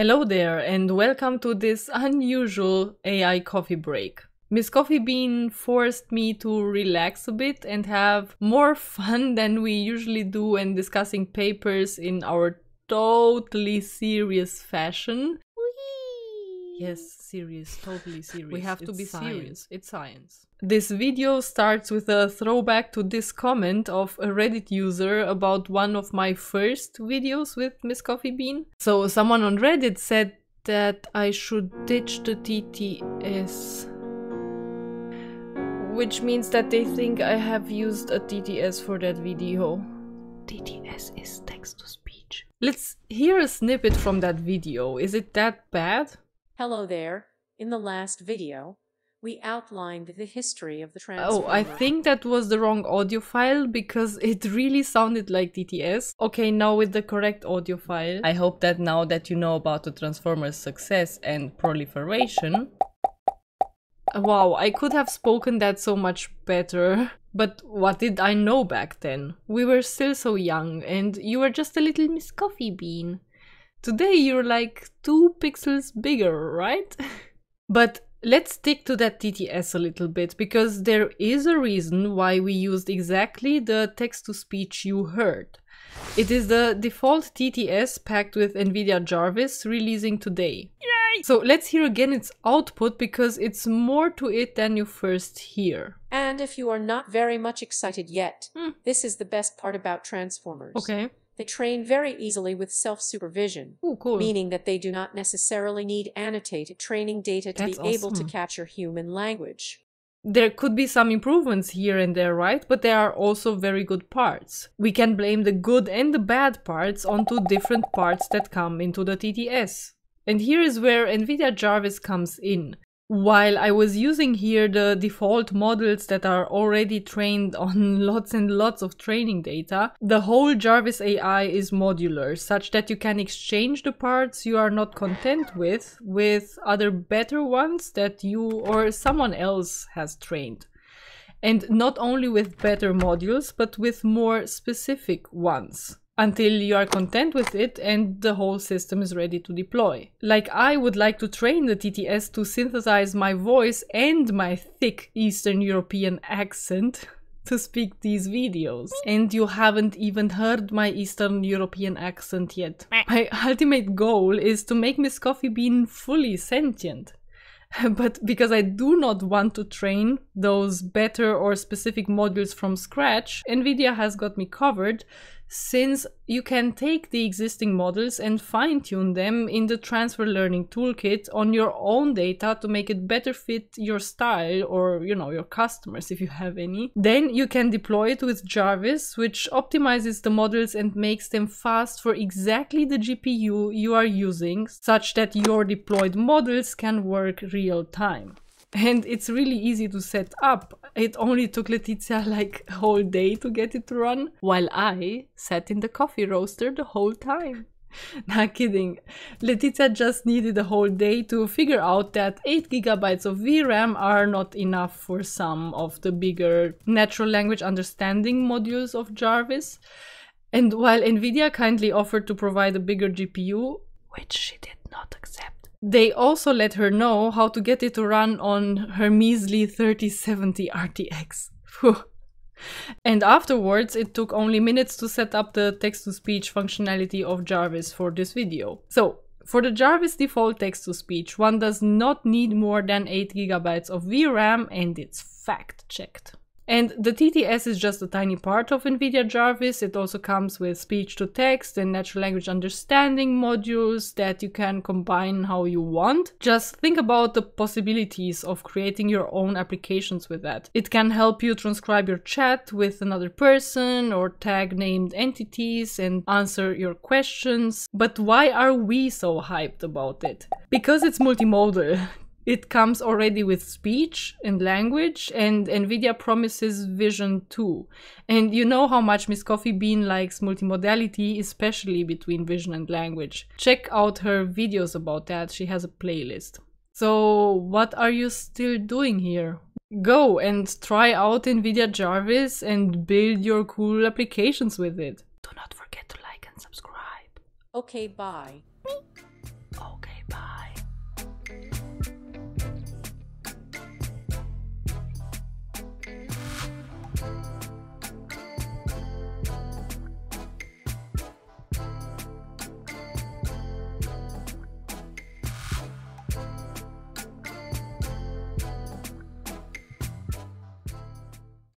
Hello there and welcome to this unusual AI coffee break. Ms. Coffee Bean forced me to relax a bit and have more fun than we usually do when discussing papers in our totally serious fashion. Whee! Yes, serious, totally serious. We have to be serious. It's science. This video starts with a throwback to this comment of a Reddit user about one of my first videos with Ms. Coffee Bean. So someone on Reddit said that I should ditch the TTS. Which means that they think I have used a TTS for that video. TTS is text-to-speech. Let's hear a snippet from that video. Is it that bad? Hello there. In the last video, we outlined the history of the Transformers. Oh, I think that was the wrong audio file because it really sounded like TTS. Okay, now with the correct audio file. I hope that now that you know about the Transformers' success and proliferation... Wow, I could have spoken that so much better. But what did I know back then? We were still so young and you were just a little Ms. Coffee Bean. Today you're like 2 pixels bigger, right? But let's stick to that TTS a little bit, because there is a reason why we used exactly the text-to-speech you heard. It is the default TTS packed with NVIDIA Jarvis releasing today. So let's hear again its output, because it's more to it than you first hear. And if you are not very much excited yet, this is the best part about Transformers. Okay. They train very easily with self-supervision, cool. Meaning that they do not necessarily need annotated training data to be able to capture human language. There could be some improvements here and there, right? But there are also very good parts. We can blame the good and the bad parts onto different parts that come into the TTS. And here is where NVIDIA Jarvis comes in. While I was using here the default models that are already trained on lots and lots of training data, the whole Jarvis AI is modular, such that you can exchange the parts you are not content with other better ones that you or someone else has trained. And not only with better modules, but with more specific ones. Until you are content with it and the whole system is ready to deploy. Like, I would like to train the TTS to synthesize my voice and my thick Eastern European accent to speak these videos. And you haven't even heard my Eastern European accent yet. My ultimate goal is to make Ms. Coffee Bean fully sentient. But because I do not want to train those better or specific modules from scratch, NVIDIA has got me covered, since you can take the existing models and fine-tune them in the Transfer Learning Toolkit on your own data to make it better fit your style or, you know, your customers if you have any. Then you can deploy it with Jarvis, which optimizes the models and makes them fast for exactly the GPU you are using, such that your deployed models can work real time. And it's really easy to set up. It only took Letitia like a whole day to get it to run, while I sat in the coffee roaster the whole time. Not kidding. Letitia just needed a whole day to figure out that 8 GB of VRAM are not enough for some of the bigger natural language understanding modules of Jarvis. And while NVIDIA kindly offered to provide a bigger GPU, which she did not accept, they also let her know how to get it to run on her measly 3070 RTX. And afterwards, it took only minutes to set up the text-to-speech functionality of Jarvis for this video. So, for the Jarvis default text-to-speech, one does not need more than 8 GB of VRAM, and it's fact-checked. And the TTS is just a tiny part of NVIDIA Jarvis. It also comes with speech-to-text and natural language understanding modules that you can combine how you want. Just think about the possibilities of creating your own applications with that. It can help you transcribe your chat with another person or tag named entities and answer your questions. But why are we so hyped about it? Because it's multimodal. It comes already with speech and language, and NVIDIA promises vision too. And you know how much Ms. Coffee Bean likes multimodality, especially between vision and language. Check out her videos about that, she has a playlist. So what are you still doing here? Go and try out NVIDIA Jarvis and build your cool applications with it. Do not forget to like and subscribe. Okay, bye.